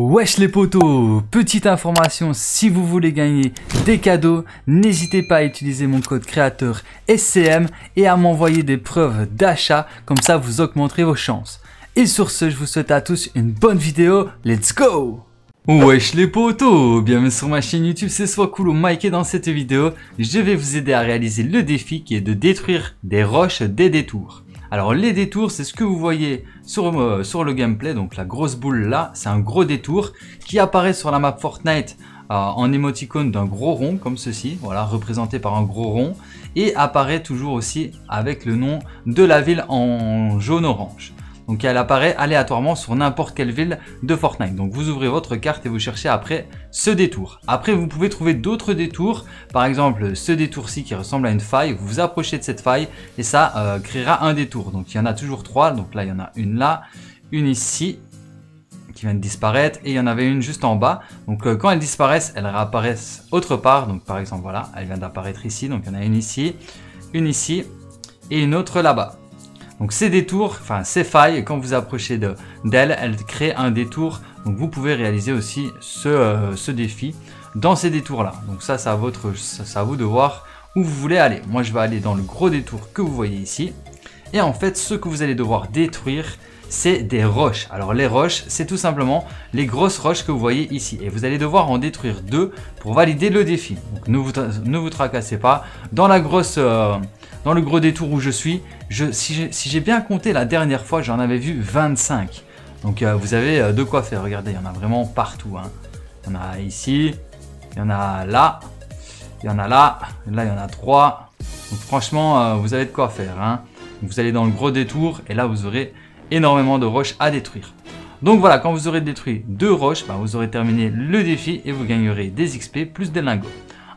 Wesh les potos, petite information, si vous voulez gagner des cadeaux, n'hésitez pas à utiliser mon code créateur SCM et à m'envoyer des preuves d'achat, comme ça vous augmenterez vos chances. Et sur ce, je vous souhaite à tous une bonne vidéo, let's go! Wesh les potos, bienvenue sur ma chaîne YouTube, c'est Soiscool Mec et dans cette vidéo, je vais vous aider à réaliser le défi qui est de détruire des roches des détours. Alors les détours, c'est ce que vous voyez sur le gameplay, donc la grosse boule là, c'est un gros détour qui apparaît sur la map Fortnite en émoticône d'un gros rond comme ceci, voilà, représenté par un gros rond, et apparaît toujours aussi avec le nom de la ville en jaune-orange. Donc elle apparaît aléatoirement sur n'importe quelle ville de Fortnite. Donc vous ouvrez votre carte et vous cherchez après ce détour. Après vous pouvez trouver d'autres détours. Par exemple ce détour-ci qui ressemble à une faille. Vous vous approchez de cette faille et ça créera un détour. Donc il y en a toujours trois. Donc là il y en a une là, une ici qui vient de disparaître et il y en avait une juste en bas. Donc quand elles disparaissent, elles réapparaissent autre part. Donc par exemple voilà, elle vient d'apparaître ici. Donc il y en a une ici et une autre là-bas. Donc ces détours, enfin ces failles, quand vous approchez d'elles, elles créent un détour. Donc vous pouvez réaliser aussi ce défi dans ces détours-là. Donc ça, c'est à vous de voir où vous voulez aller. Moi, je vais aller dans le gros détour que vous voyez ici. Et en fait, ce que vous allez devoir détruire, c'est des roches. Alors les roches, c'est tout simplement les grosses roches que vous voyez ici. Et vous allez devoir en détruire deux pour valider le défi. Donc ne vous tracassez pas. Dans le gros détour où je suis, si j'ai bien compté la dernière fois, j'en avais vu 25. Donc vous avez de quoi faire. Regardez, il y en a vraiment partout, hein. Il y en a ici, il y en a là, il y en a là, là il y en a 3. Donc franchement, vous avez de quoi faire, hein. Vous allez dans le gros détour et là vous aurez énormément de roches à détruire. Donc voilà, quand vous aurez détruit deux roches, ben, vous aurez terminé le défi et vous gagnerez des XP plus des lingots.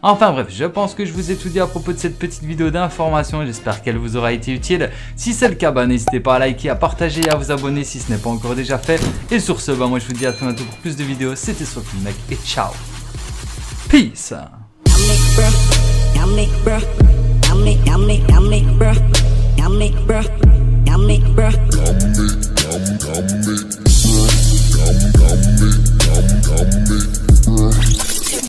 Enfin bref, je pense que je vous ai tout dit à propos de cette petite vidéo d'information. J'espère qu'elle vous aura été utile. Si c'est le cas, bah, n'hésitez pas à liker, à partager et à vous abonner si ce n'est pas encore déjà fait. Et sur ce, bah, moi je vous dis à très bientôt pour plus de vidéos. C'était Soiscool Mec et ciao. Peace.